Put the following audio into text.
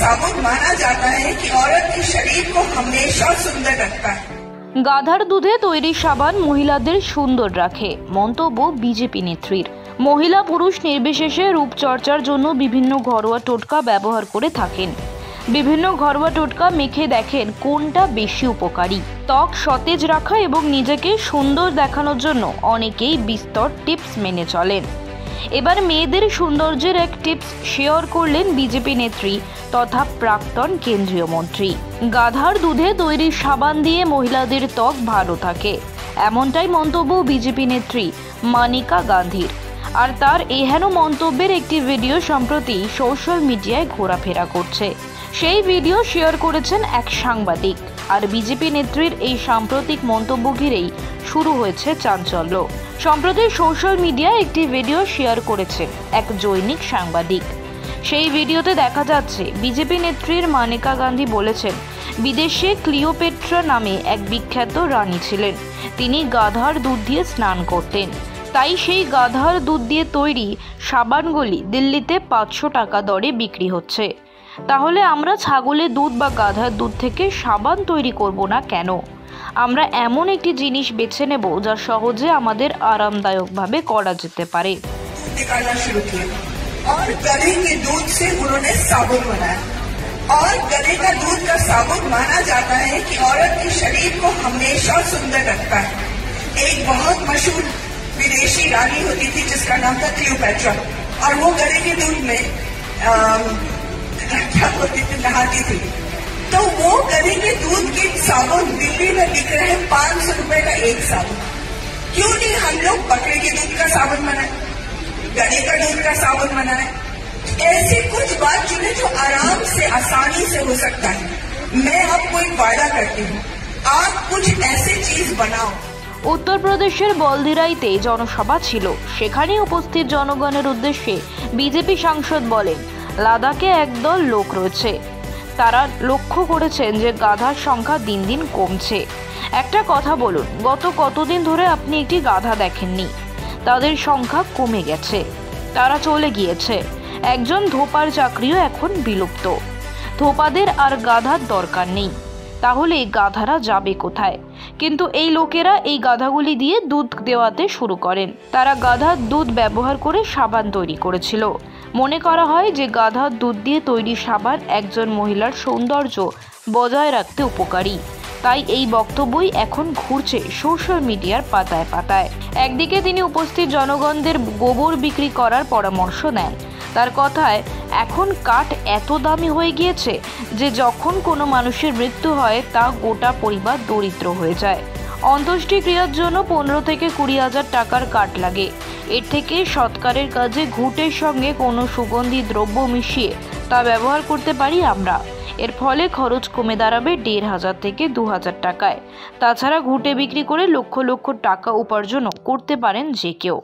साबित माना जाता है कि औरत के शरीर को हमेशा सुंदर रखता है। গাধার দুধে তৈরি সাবান মহিলাদের সুন্দর রাখে, মন্তব্য বিজেপি নেত্রীর। মহিলা পুরুষ নির্বিশেষে রূপচর্চার জন্য বিভিন্ন ঘরোয়া টোটকা ব্যবহার করে থাকেন। বিভিন্ন ঘরোয়া টোটকা মেখে দেখেন কোনটা বেশি উপকারী। ত্বক সতেজ রাখা এবং নিজেকে সুন্দর দেখানোর জন্য অনেকেই বিস্তর টিপস মেনে চলেন। এবার মেয়েদের সৌন্দর্যের এক টিপস শেয়ার করলেন বিজেপি নেত্রী তথা প্রাক্তন কেন্দ্রীয় মন্ত্রী। গাধার দুধে তৈরি সাবান দিয়ে মহিলাদের ত্বক ভালো থাকে, এমনটাই মন্তব্য বিজেপি নেত্রী মানিকা গান্ধীর। আর তার এহেন মন্তব্যের একটি ভিডিও সম্প্রতি সোশ্যাল মিডিয়ায় ঘোরাফেরা করছে। সেই ভিডিও শেয়ার করেছেন এক সাংবাদিক। আর বিজেপি নেত্রীর এই সাম্প্রতিক মন্তব্য ঘিরেই শুরু হয়েছে চাঞ্চল্য। সম্প্রতি সোশ্যাল মিডিয়ায় একটি ভিডিও শেয়ার করেছে এক জৈনিক সাংবাদিক। সেই ভিডিওতে দেখা যাচ্ছে বিজেপি নেত্রীর মানিকা গান্ধী বলেছেন, বিদেশে ক্লিওপেট্রা নামে এক বিখ্যাত রানী ছিলেন। তিনি গাধার দুধ দিয়ে স্নান করতেন, তাই সেই গাধার দুধ দিয়ে তৈরি সাবানগুলি দিল্লিতে 500 টাকা দরে বিক্রি হচ্ছে। তাহলে আমরা ছাগলের দুধ বা গাধার দুধ থেকে সাবান তৈরি করব না কেন? আমরা এমন একটি জিনিস বেছে নেব যা সহজে আমাদের আরামদায়কভাবে করা যেতে পারে। और गधे के दूध से उन्होंने साबुन बनाया। और गधे का दूध का साबुन माना जाता है कि औरत के शरीर को हमेशा सुंदर रखता है। एक बहुत मशहूर विदेशी रानी होती थी जिसका नाम था क्लियोपेट्रा, और वो गधे के दूध में क्या बोलती थी, नहाती थी। तो वो गधे के दूध के साबुन दिल्ली में बिक रहे हैं 500 रुपए का एक साबुन। क्यों नहीं हम लोग बकरे के दूध का साबुन बनाए, गधे का दूध का साबुन बनाए? ऐसे कुछ बात चुने जो आराम से आसानी से हो सकता है। मैं आपको एक वादा करती हूँ, आप कुछ ऐसी चीज बनाओ। उत्तर प्रदेश के बलदिराईते जनसभा छिलो। सेखाने उपस्थित जनगणेर उद्देश्ये बीजेपी सांसद बोलेन, लादाखे एक दल लोक रयेछे, तारा लक्ष्य करेछेन जे गाधार संख्या दिन दिन कमछे। एकटा कथा बोलुन, गत कतदिन धरे आपनि एकटी गाधा देखेननि? তাদের সংখ্যা কমে গেছে, তারা চলে গিয়েছে। একজন ধোপার চাকরিও এখন বিলুপ্ত। ধোপাদের আর গাধার দরকার নেই, তাহলে গাধারা যাবে কোথায়? কিন্তু এই লোকেরা এই গাধাগুলি দিয়ে দুধ দেওয়াতে শুরু করেন। তারা গাধার দুধ ব্যবহার করে সাবান তৈরি করেছিল। মনে করা হয় যে গাধার দুধ দিয়ে তৈরি সাবান একজন মহিলার সৌন্দর্য বজায় রাখতে উপকারী। তাই এই বক্তব্যই এখন ঘুরছে সোশ্যাল মিডিয়ার পাতায় পাতায়। একদিকে তিনি উপস্থিত জনগণদের গোবর বিক্রি করার পরামর্শ দেন। তার কথায়, এখন কাঠ এত দামি হয়ে গিয়েছে যে যখন কোনো মানুষের মৃত্যু হয় তা গোটা পরিবার দরিদ্র হয়ে যায়। অন্ত্যেষ্টিক্রিয়ার জন্য 15 থেকে 20 হাজার টাকার কাঠ লাগে। এর থেকে সৎকারের কাজে ঘুটের সঙ্গে কোনো সুগন্ধি দ্রব্য মিশিয়ে তা ব্যবহার করতে পারি আমরা। এর ফলে খরচ কমে দাঁড়াবে 1500 থেকে 2000 টাকায়। তাছাড়া ঘুঁটে বিক্রি করে লক্ষ লক্ষ টাকা উপার্জনও করতে পারেন যে কেউ।